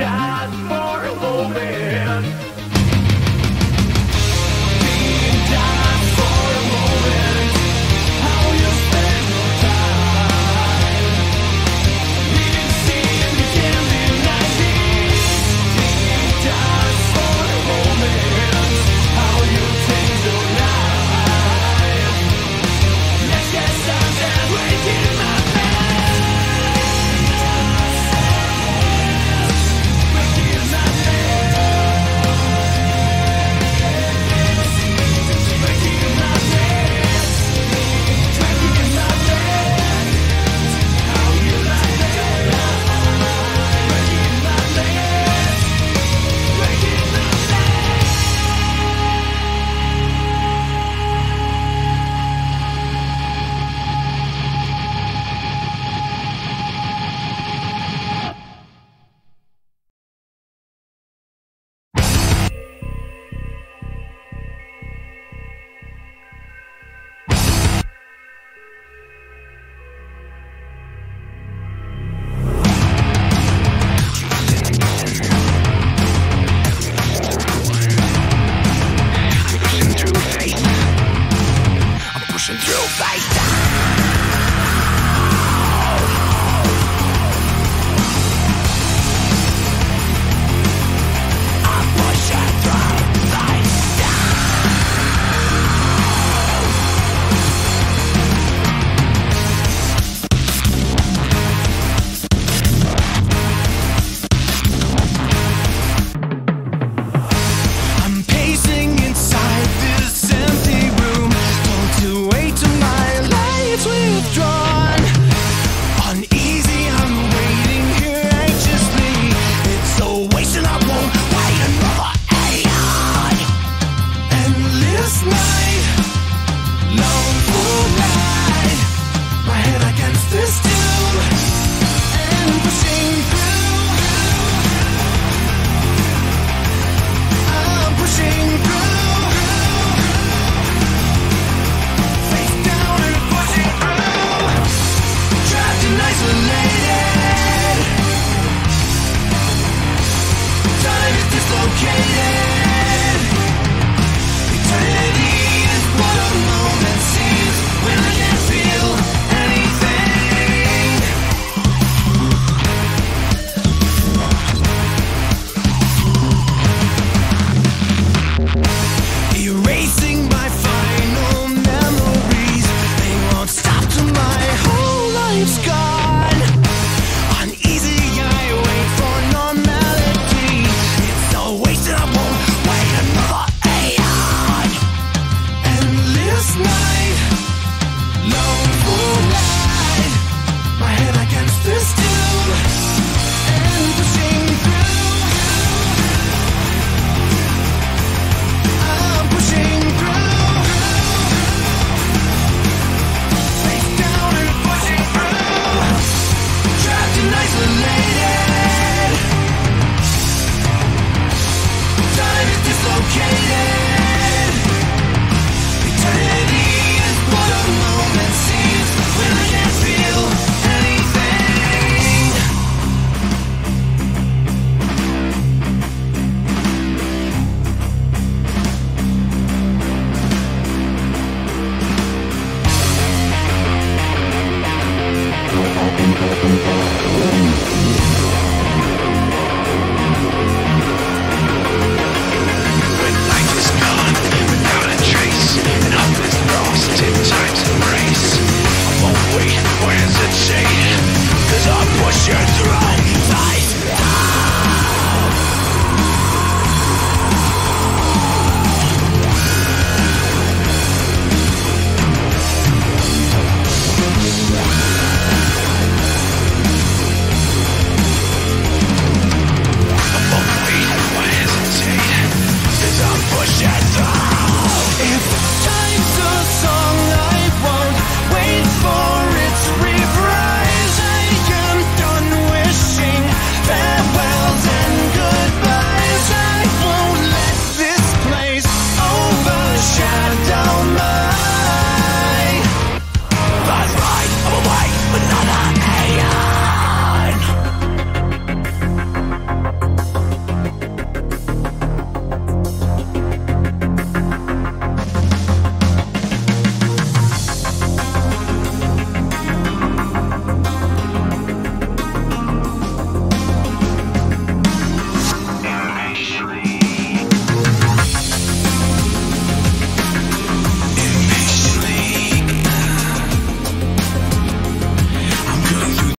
die.